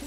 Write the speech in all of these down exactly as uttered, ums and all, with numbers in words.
Two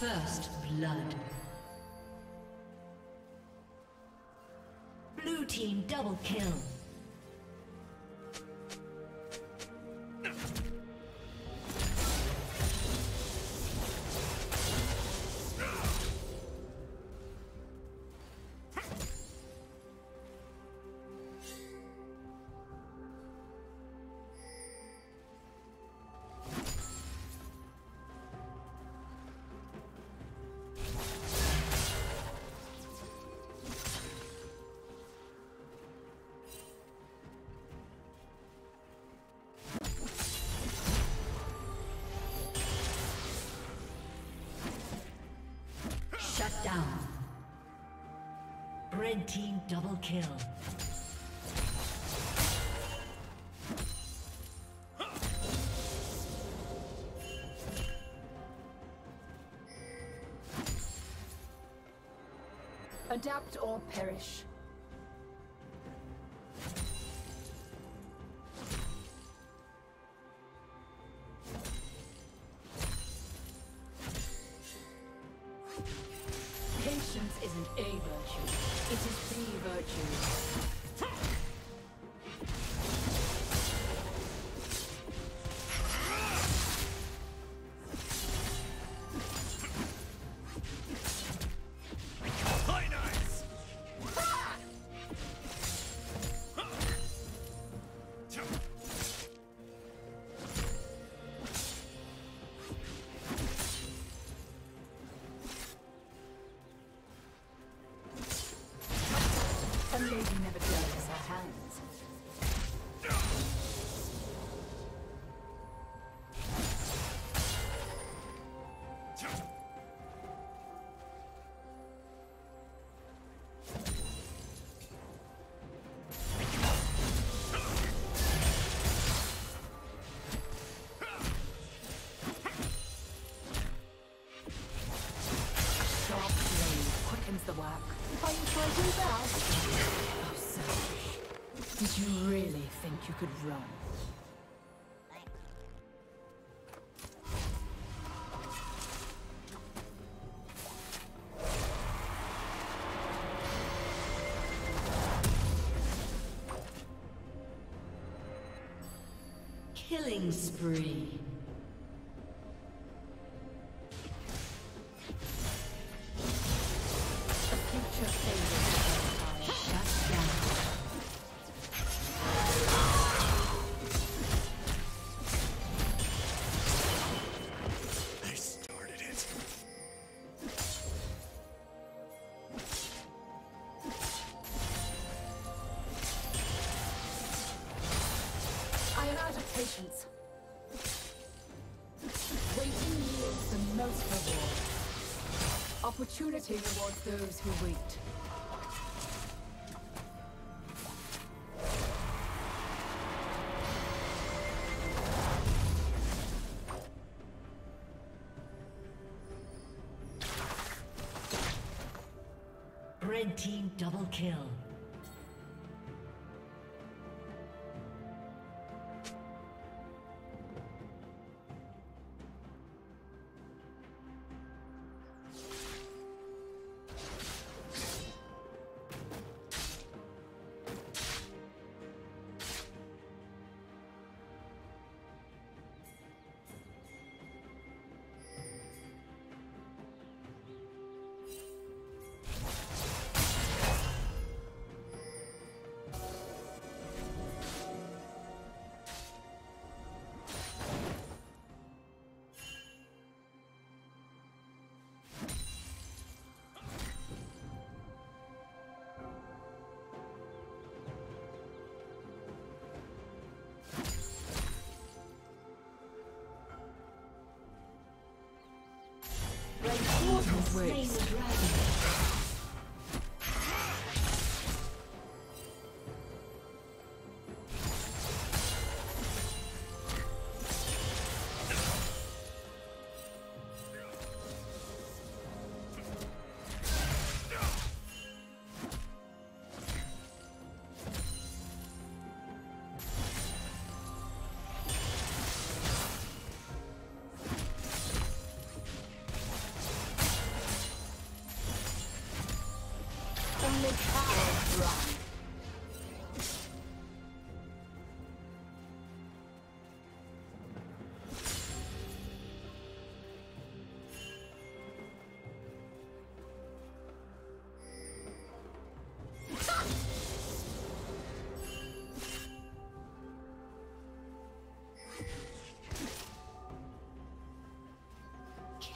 First blood. Blue team double kill. Shut down. Red team double kill. Adapt or perish. Did you really think you could run? Killing spree. Opportunity rewards those who wait. Red team double kill. waste.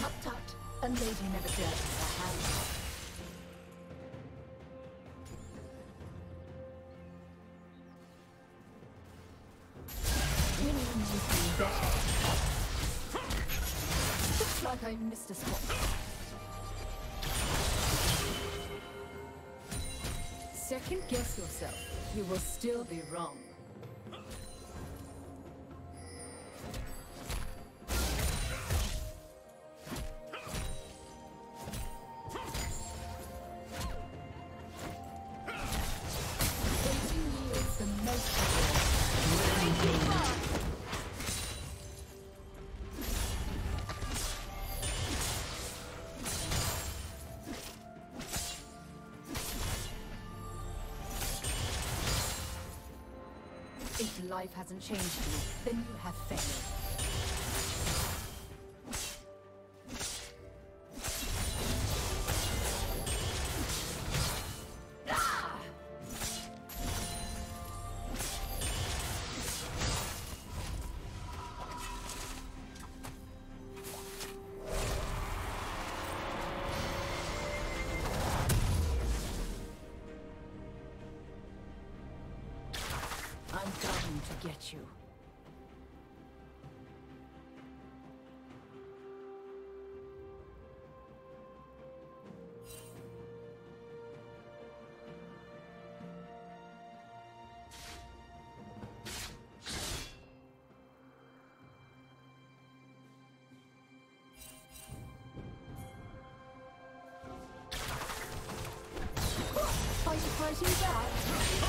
Tut tut, a lady never dirts her hands. Looks like I missed a spot. Second guess yourself. You will still be wrong. If life hasn't changed you, then you have failed. To get you. Are you fighting back? Down.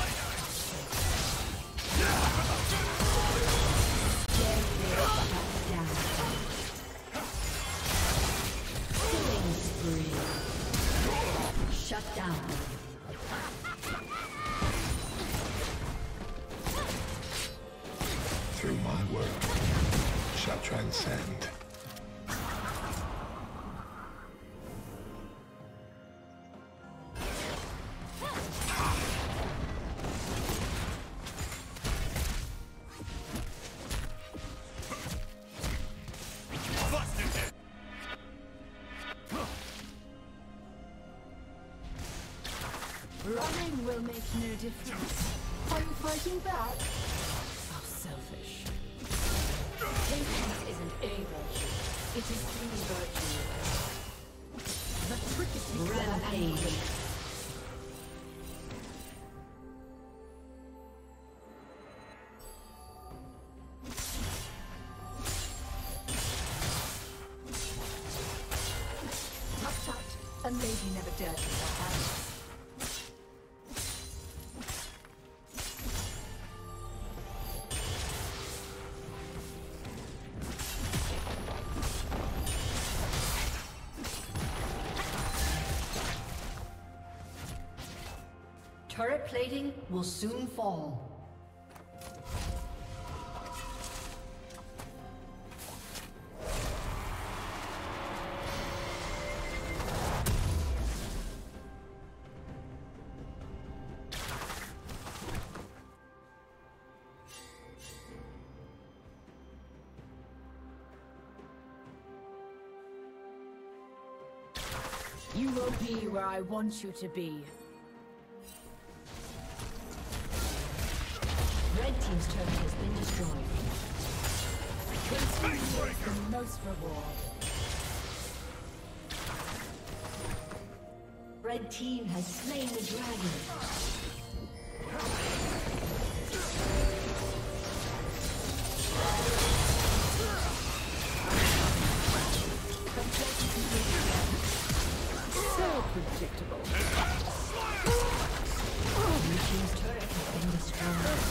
Running will make no difference. Are you fighting back? How selfish. Patience isn't a virtue. It is true virtue. The trick is to rampage. Tut tut. A lady never dirties her hands. Turret plating will soon fall. You will be where I want you to be. Team's turret has been destroyed. This is the most reward. Red team has slain the dragon. So predictable. Blue team's turret has been destroyed.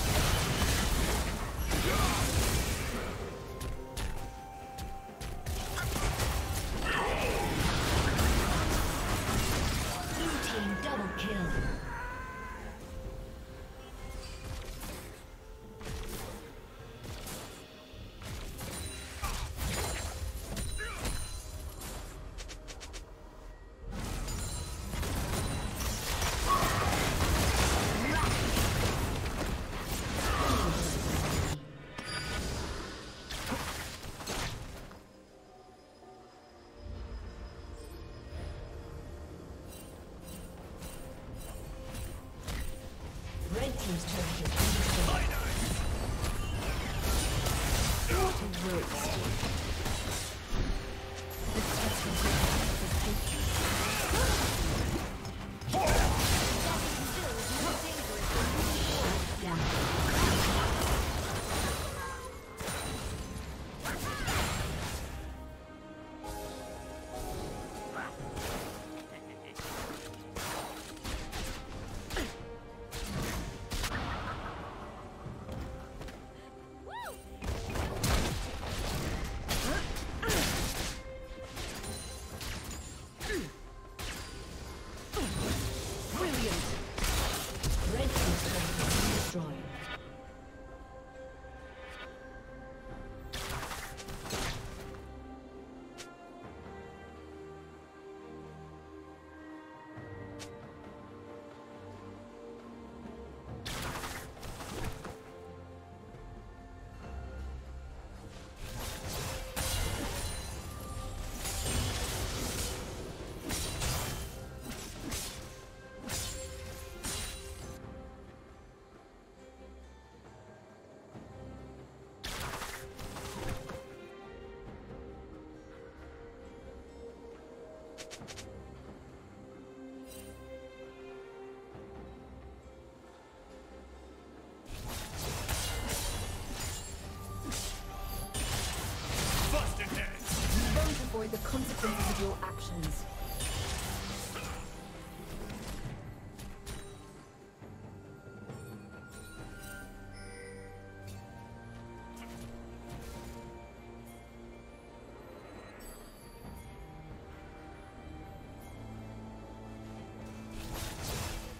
Team's turret has been destroyed. What a waste. This test will be a success. Down. The consequences of your actions.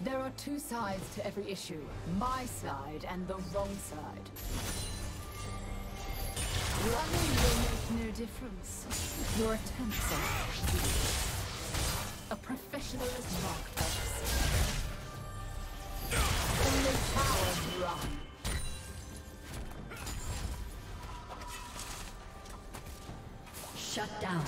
There are two sides to every issue, my side and the wrong side. Running will make no difference. Your attempts are futile. A professional is marked by this. Only powers run. Shut down.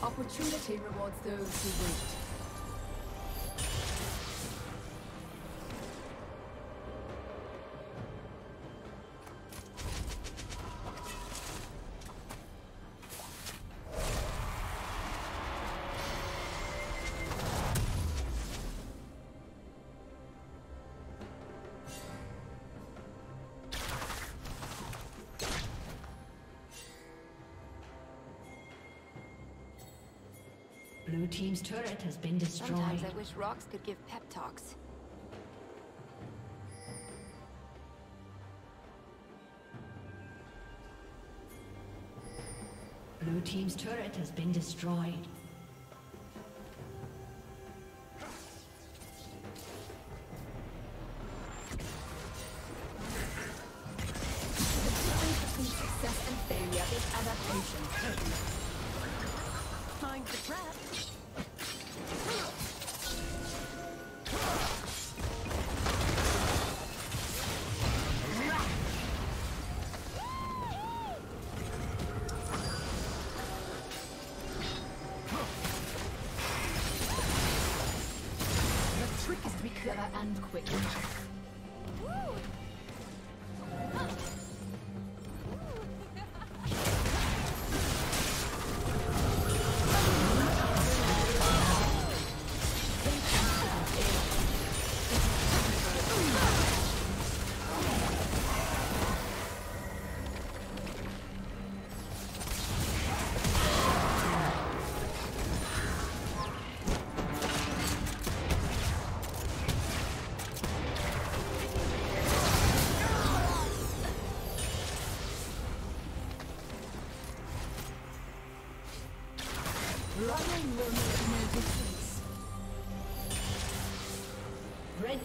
Opportunity rewards those who wait. Blue team's turret has been destroyed. Sometimes I wish rocks could give pep talks. Blue team's turret has been destroyed. And quick. Red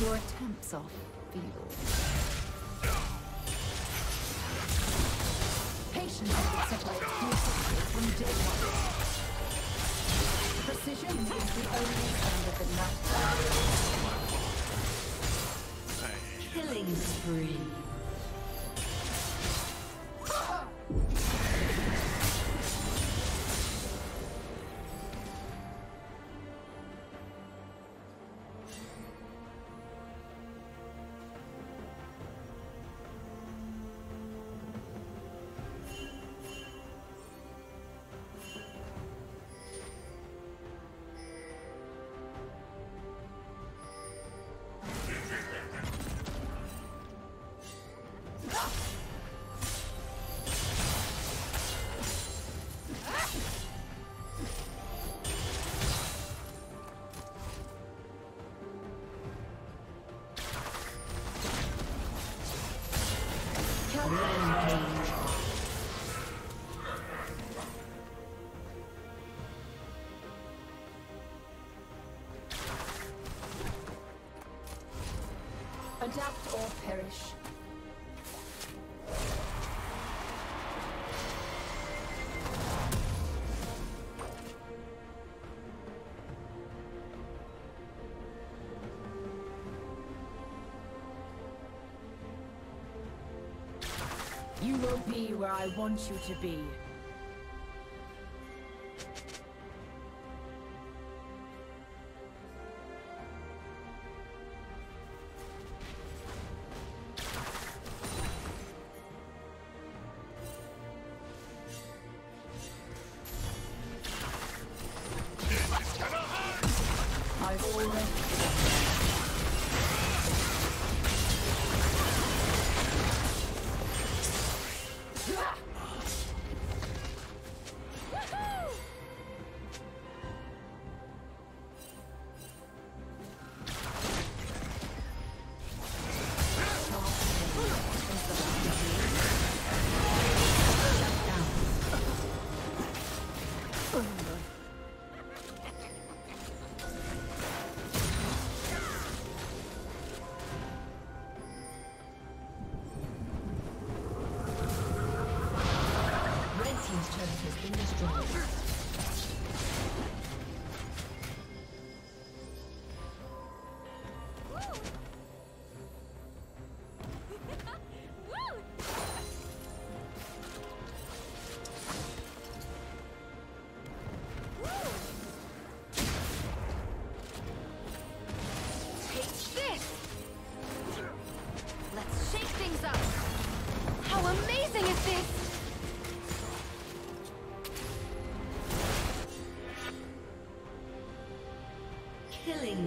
Your attempts are futile. Patience separates futility from deadness. Precision is the only standard that matters. Killing spree. You will be where I want you to be. Killing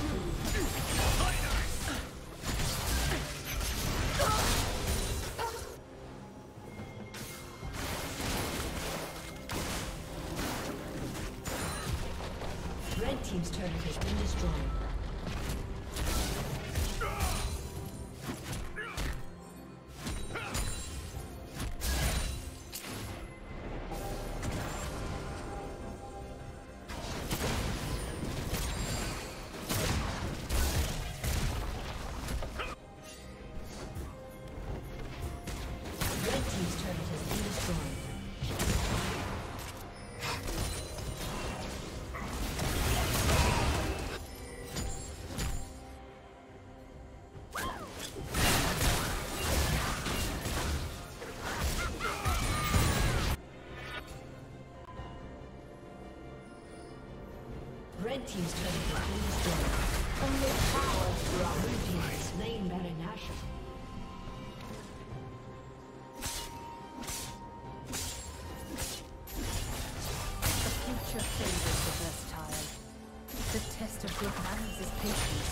Red team's turret has been destroyed. Red team's turret has been destroyed. Only power for our blue team has slain Baron Nashor. The future favors the versatile. The test of good hands is patience.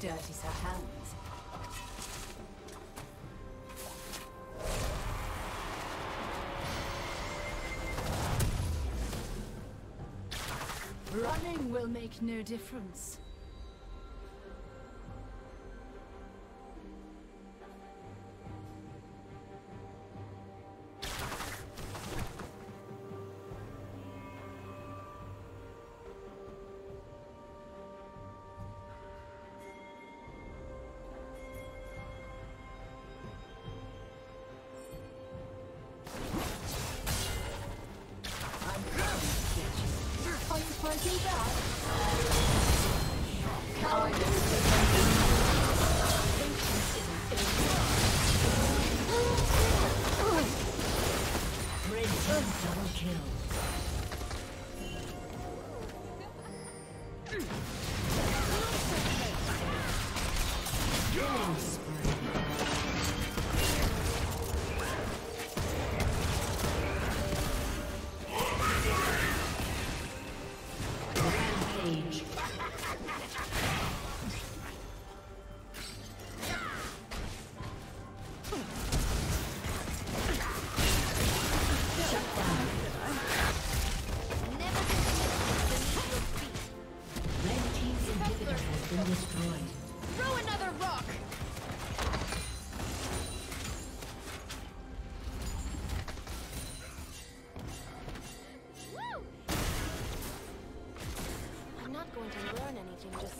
Dirties her hands. Running will make no difference. Double kill.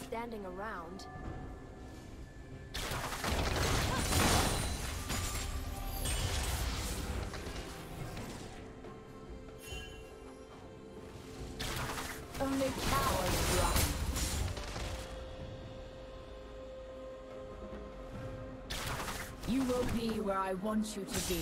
Standing around. Only cowards run. You will be where I want you to be.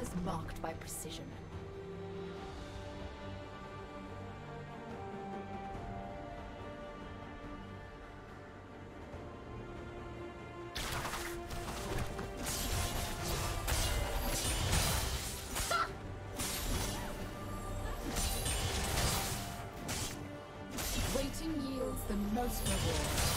Is marked by precision. Waiting yields the most reward.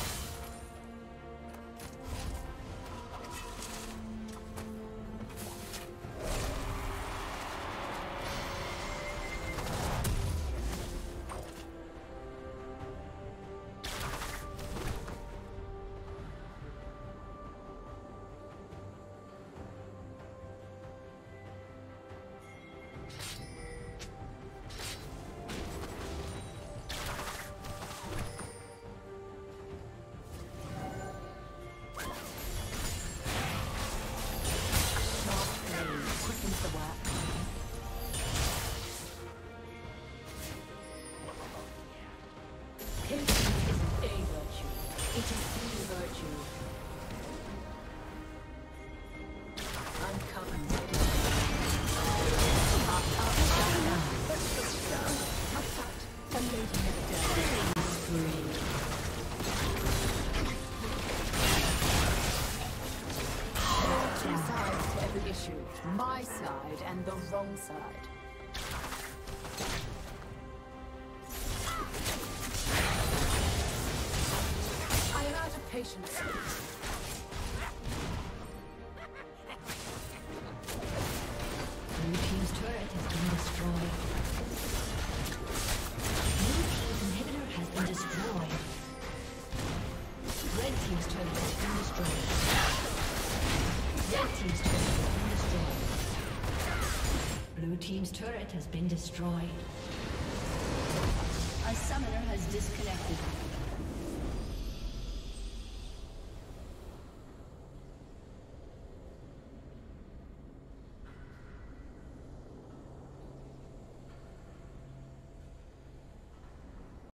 My side and the wrong side. I am out of patience. Blue team's turret has been destroyed. Blue team's inhibitor has been destroyed. Red team's turret has been destroyed. Red team's turret has been destroyed. Blue team's turret has been destroyed. A summoner has disconnected.